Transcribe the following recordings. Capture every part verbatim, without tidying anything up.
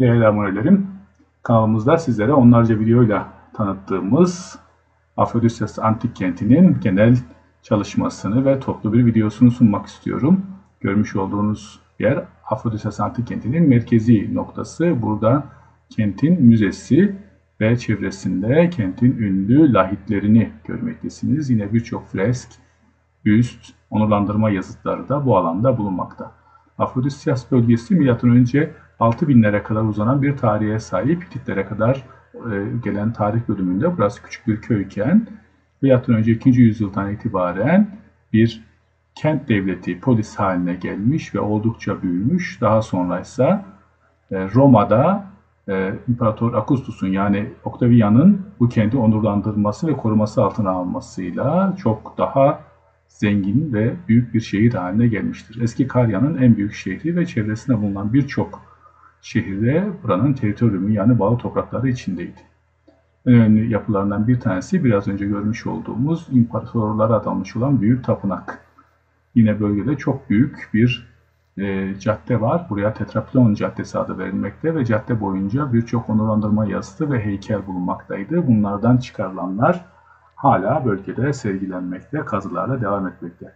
Değerli abonelerim, kanalımızda sizlere onlarca videoyla tanıttığımız Afrodisias Antik Kenti'nin genel çalışmasını ve toplu bir videosunu sunmak istiyorum. Görmüş olduğunuz yer Afrodisias Antik Kenti'nin merkezi noktası. Burada kentin müzesi ve çevresinde kentin ünlü lahitlerini görmektesiniz. Yine birçok fresk, büst, onurlandırma yazıtları da bu alanda bulunmakta. Afrodisias bölgesi milattan önce altı binlere kadar uzanan bir tarihe sahip. Hititlere kadar gelen tarih bölümünde burası küçük bir köyken milattan önce ikinci yüzyıldan itibaren bir kent devleti, polis haline gelmiş ve oldukça büyümüş. Daha sonra ise Roma'da İmparator Augustus'un yani Octavian'ın bu kenti onurlandırması ve koruması altına almasıyla çok daha zengin ve büyük bir şehir haline gelmiştir. Eski Karya'nın en büyük şehri ve çevresinde bulunan birçok şehirde buranın teritoriumu yani bağlı toprakları içindeydi. En önemli yapılarından bir tanesi biraz önce görmüş olduğumuz imparatorlara adanmış olan büyük tapınak. Yine bölgede çok büyük bir e, cadde var. Buraya Tetrapylon caddesi adı verilmekte ve cadde boyunca birçok onurlandırma yazıtı ve heykel bulunmaktaydı. Bunlardan çıkarılanlar hala bölgede sergilenmekte, kazılarla devam etmekte.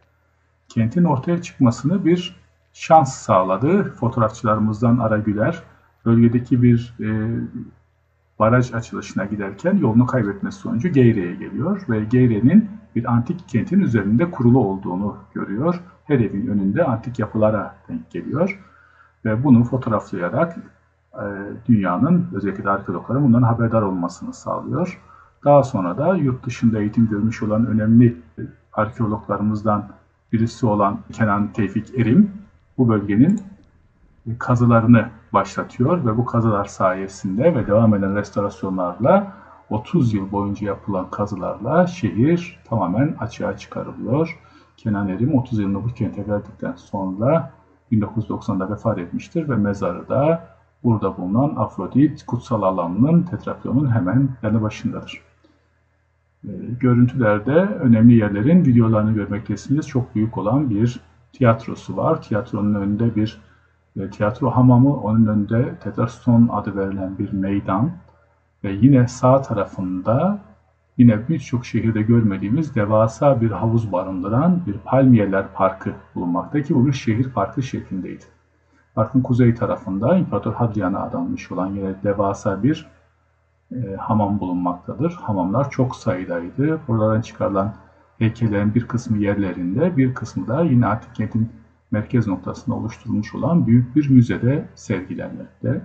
Kentin ortaya çıkmasını bir şans sağladı. Fotoğrafçılarımızdan Ara Güler, bölgedeki bir e, baraj açılışına giderken yolunu kaybetmesi sonucu Geyre'ye geliyor ve Geyre'nin bir antik kentin üzerinde kurulu olduğunu görüyor. Her evin önünde antik yapılara denk geliyor ve bunu fotoğraflayarak e, dünyanın, özellikle de arkeologların bundan haberdar olmasını sağlıyor. Daha sonra da yurt dışında eğitim görmüş olan önemli arkeologlarımızdan birisi olan Kenan Tevfik Erim bu bölgenin kazılarını başlatıyor ve bu kazılar sayesinde ve devam eden restorasyonlarla otuz yıl boyunca yapılan kazılarla şehir tamamen açığa çıkarılıyor. Kenan Erim otuz yılını bu kente verdikten sonra bin dokuz yüz doksanda vefat etmiştir ve mezarı da burada bulunan Afrodit kutsal alanının, Tetrapylon'un hemen yanı başındadır. Görüntülerde önemli yerlerin videolarını görmektesiniz. Çok büyük olan bir tiyatrosu var. Tiyatronun önünde bir tiyatro hamamı, onun önünde Tetraston adı verilen bir meydan ve yine sağ tarafında yine birçok şehirde görmediğimiz devasa bir havuz barındıran bir palmiyeler parkı bulunmakta ki bu bir şehir parkı şeklindeydi. Parkın kuzey tarafında İmparator Hadrian'a adanmış olan yine devasa bir e, hamam bulunmaktadır. Hamamlar çok sayıdaydı. Buradan çıkarılan heykellerin bir kısmı yerlerinde, bir kısmı da yine antik kentin merkez noktasında oluşturulmuş olan büyük bir müzede sergilenmekte.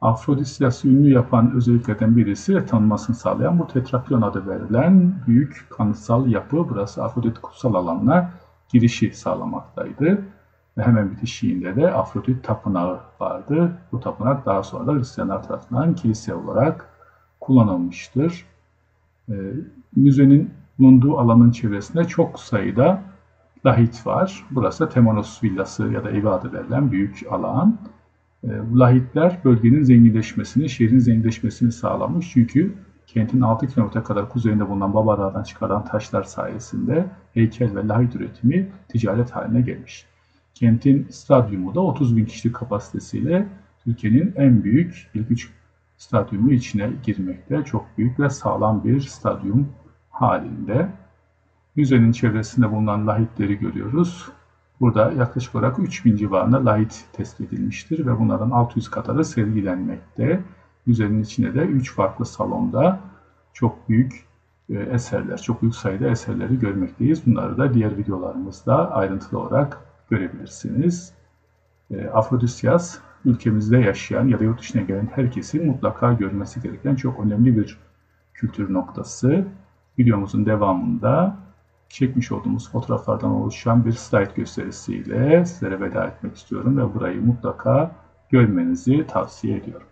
Afrodisias'ı ünlü yapan özelliklerden birisi, tanınmasını sağlayan bu Tetrapylon adı verilen büyük kanıtsal yapı, burası Afrodit kutsal alanına girişi sağlamaktaydı. Ve hemen bitişiğinde de Afrodit Tapınağı vardı. Bu tapınak daha sonra da Hristiyanlar tarafından kilise olarak kullanılmıştır. E, müzenin bulunduğu alanın çevresinde çok sayıda lahit var. Burası Temonos Villası ya da evi adı verilen büyük alan. E, lahitler bölgenin zenginleşmesini, şehrin zenginleşmesini sağlamış. Çünkü kentin altı kilometre kadar kuzeyinde bulunan Babadağ'dan çıkarılan taşlar sayesinde heykel ve lahit üretimi ticaret haline gelmiş. Kentin stadyumu da otuz bin kişilik kapasitesiyle Türkiye'nin en büyük ilk üç stadyumu içine girmekte. Çok büyük ve sağlam bir stadyum halinde. Müzenin çevresinde bulunan lahitleri görüyoruz. Burada yaklaşık olarak üç bin civarında lahit tespit edilmiştir ve bunlardan altı yüz kadarı sergilenmekte. Müzenin içinde de üç farklı salonda çok büyük eserler, çok büyük sayıda eserleri görmekteyiz. Bunları da diğer videolarımızda ayrıntılı olarak görebilirsiniz. Afrodisias ülkemizde yaşayan ya da yurt dışına gelen herkesin mutlaka görmesi gereken çok önemli bir kültür noktası. Videomuzun devamında çekmiş olduğumuz fotoğraflardan oluşan bir slide gösterisiyle sizlere veda etmek istiyorum ve burayı mutlaka görmenizi tavsiye ediyorum.